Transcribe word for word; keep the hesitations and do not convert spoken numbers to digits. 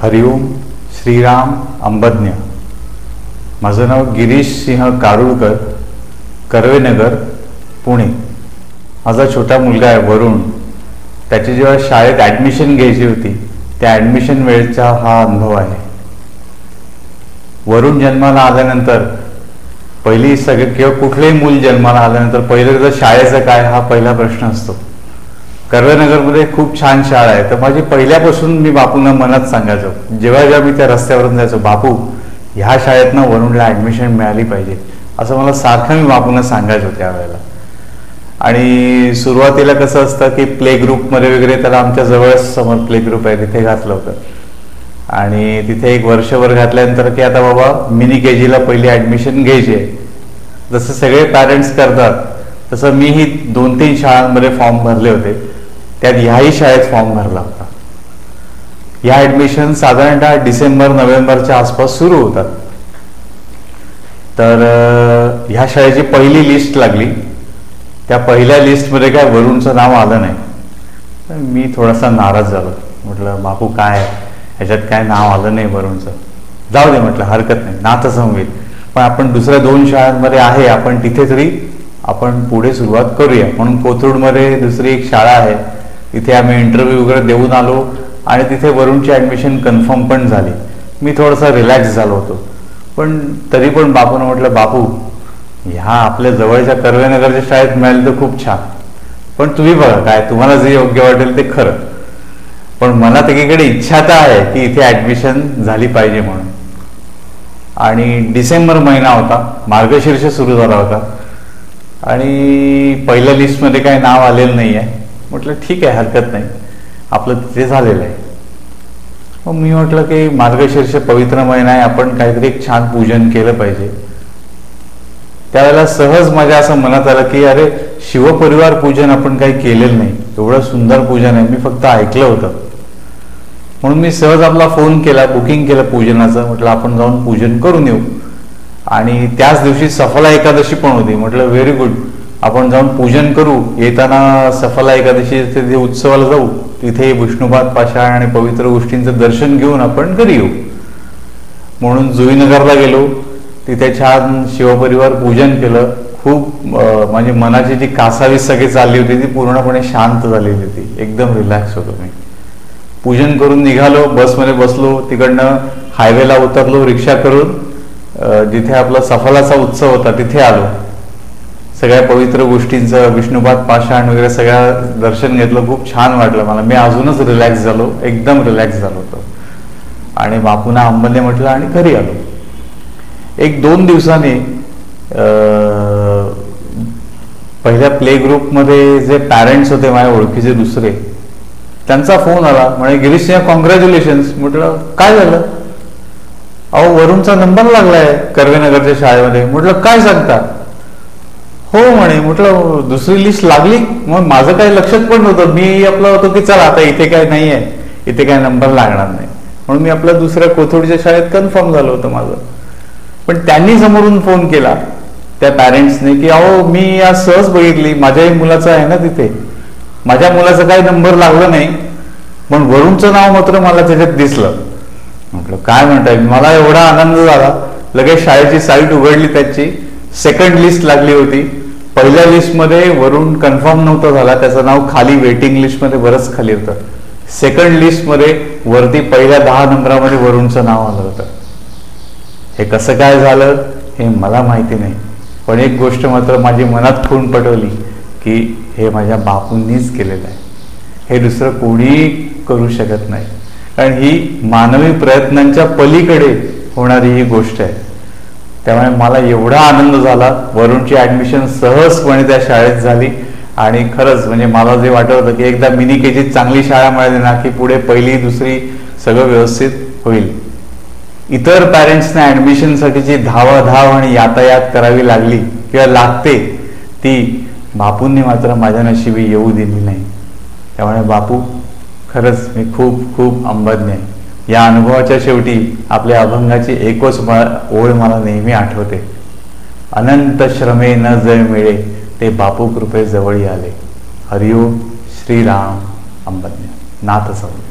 हरिओम श्रीराम अंबज्ञ। माझं नाव गिरीश सिंह कारुळकर, कर्वेनगर, पुणे। माझा छोटा मुलगा आहे वरुण, त्याची जेव्हा शाळेत ॲडमिशन घ्यायची होती त्या ॲडमिशन वेळचा हा अनुभव आहे। वरुण जन्माला आल्यानंतर पहिली सगळे किंवा कुठलेही मूल जन्माला आल्यानंतर पहिलं जर शाळेचं काय हा पहिला प्रश्न असतो। कर्वेनगरमध्ये खूप छान शाळा आहे, तर माझी पहिल्यापासून मी बापूंना मनात सांगायचो, जेव्हा जेव्हा मी त्या रस्त्यावरून जायचो, बापू ह्या शाळेतनं वरुणला ॲडमिशन मिळाली पाहिजे असं मला सारखं मी बापूंना सांगायचो त्यावेळेला। आणि सुरुवातीला कसं असतं की प्ले ग्रुपमध्ये वगैरे त्याला आमच्या जवळच समोर प्ले ग्रुप आहे तिथे घातलं होतं, आणि तिथे एक वर्षभर घातल्यानंतर की आता बाबा मिनी के जीला पहिली ॲडमिशन घ्यायची आहे, जसं सगळे पॅरेंट्स करतात तसं मीही दोन तीन शाळांमध्ये फॉर्म भरले होते, त्यात ह्याही शाळेत फॉर्म भरला होता। ह्या ॲडमिशन साधारणतः डिसेंबर नोव्हेंबरच्या आसपास सुरू होतात। तर ह्या शाळेची पहिली लिस्ट लागली, त्या पहिल्या लिस्टमध्ये काय वरुणचं नाव आलं नाही, तर मी थोडासा नाराज झालो, म्हटलं बापू काय ह्याच्यात काय नाव आलं नाही वरुणचं, जाऊ दे म्हटलं हरकत नाही, नातच होईल, पण आपण दुसऱ्या दोन शाळांमध्ये आहे आपण तिथे तरी आपण पुढे सुरुवात करूया। म्हणून कोथरूडमध्ये दुसरी एक शाळा आहे तिथे आम्ही इंटरव्ह्यू वगैरे देऊन आलो आणि तिथे वरुणची ॲडमिशन कन्फर्म पण झाली। मी थोडासा रिलॅक्स झालो होतो, पण तरी पण बापूनं म्हटलं बापू ह्या आपल्या जवळच्या कर्वेनगरच्या शाळेत मिळाली तर खूप छान, पण तुम्ही बघा काय तुम्हाला जे योग्य वाटेल ते खरं, पण मनात एकीकडे इच्छा तर आहे की इथे ॲडमिशन झाली पाहिजे म्हणून। आणि डिसेंबर महिना होता, मार्गशीर्ष सुरू झाला होता आणि पहिल्या लिस्टमध्ये काही नाव आलेलं नाही आहे, म्हटलं ठीक आहे हरकत नाही आपलं तिथे झालेलं आहे। मग मी म्हटलं की मार्गशीर्ष पवित्र महिना आहे, आपण काहीतरी एक छान पूजन केलं पाहिजे। त्यावेळेला सहज माझ्या असं मनात आलं की अरे शिवपरिवार पूजन आपण काही केलेलं नाही, एवढं सुंदर पूजन आहे, मी फक्त ऐकलं होतं। म्हणून मी सहज आपला फोन केला, बुकिंग केलं पूजनाचं, म्हटलं आपण जाऊन पूजन करून येऊ। आणि त्याच दिवशी सफला एकादशी पण होती, म्हटलं व्हेरी गुड आपण जाऊन पूजन करू, येताना सफला एकादशी तिथे उत्सवाला जाऊ, तिथे विष्णुपाद पाषाण आणि पवित्र गोष्टींचं दर्शन घेऊन आपण घरी येऊ। म्हणून जुईनगरला गेलो, तिथे छान शिवपरिवार पूजन केलं, खूप म्हणजे मनाची जी कासावीस सगळी चालली होती ती पूर्णपणे शांत झालेली होती, एकदम रिलॅक्स होतो मी। पूजन करून निघालो, बसमध्ये बसलो, तिकडनं हायवेला उतरलो, रिक्षा करून जिथे आपला सफलाचा उत्सव होता तिथे आलो, सगळ्या पवित्र गोष्टींचं विष्णुपाद पाषाण वगैरे सगळ्या दर्शन घेतलं, खूप छान वाटलं मला, मी अजूनच रिलॅक्स झालो, एकदम रिलॅक्स झालो होतो। आणि बापूंना अंबने म्हटलं आणि घरी आलो। एक दोन दिवसांनी पहिल्या प्ले ग्रुपमध्ये जे पॅरेंट्स होते माझ्या ओळखीचे दुसरे, त्यांचा फोन आला, म्हणे गिरीश सिंह कॉंग्रॅच्युलेशन्स। म्हटलं काय झालं? अहो वरुणचा नंबर लागलाय कर्वेनगरच्या शाळेमध्ये। म्हटलं काय सांगता? हो म्हणे, म्हटलं दुसरी लिस्ट लागली? मग माझं काही लक्षात पण नव्हतं, मी आपलं होतो की चला आता इथे काय नाही आहे, इथे काय नंबर लागणार नाही, म्हणून मी आपल्या दुसऱ्या कोथरूडच्या शाळेत कन्फर्म झालं होतं माझं। पण त्यांनी समोरून फोन केला त्या पॅरेंट्सने की अहो मी आज सहज बघितली, माझ्याही मुलाचं आहे ना तिथे, माझ्या मुलाचा काही नंबर लागला नाही, पण वरुणचं नाव मात्र मला त्याच्यात दिसलं। म्हटलं काय म्हणताय? मला एवढा आनंद झाला, लगेच शाळेची साईट उघडली, त्याची सेकंड लिस्ट लागली होती। पहिल्या लिस्टमध्ये वरुण कन्फर्म नव्हता झाला, त्याचं नाव खाली वेटिंग लिस्टमध्ये बरंच खाली होतं, सेकंड लिस्टमध्ये वरती पहिल्या दहा नंबरामध्ये वरुणचं नाव आलं होतं। हे कसं काय झालं हे मला माहिती नाही, पण एक गोष्ट मात्र माझी मनात खून पटवली की हे माझ्या बापूंनीच केलेलं आहे, हे दुसरं कोणीही करू शकत नाही, कारण ही मानवी प्रयत्नांच्या पलीकडे होणारी ही गोष्ट आहे। त्यामुळे मला एवढा आनंद झाला, वरुणची ॲडमिशन सहजपणे त्या शाळेत झाली, आणि खरंच म्हणजे मला जे वाटत होतं की एकदा मिनी के जीत चांगली शाळा मिळाली ना की पुढे पहिली दुसरी सगळं व्यवस्थित होईल। इतर पॅरेंट्सना ॲडमिशनसाठीची धावाधाव आणि यातायात करावी लागली किंवा लागते, ती बापूंनी मात्र माझ्या नशिबी येऊ दिली नाही। त्यामुळे बापू खरंच मी खूप खूप अंबज्ञ आहे। या अनुभवाच्या शेवटी आपल्या अभंगाची एकच ओळ मला नेहमी आठवते, अनंत श्रमे न जय मिळे ते बापू कृपे जवळी आले, हरिओम श्रीराम अंबज्ञ, नाथ सौ।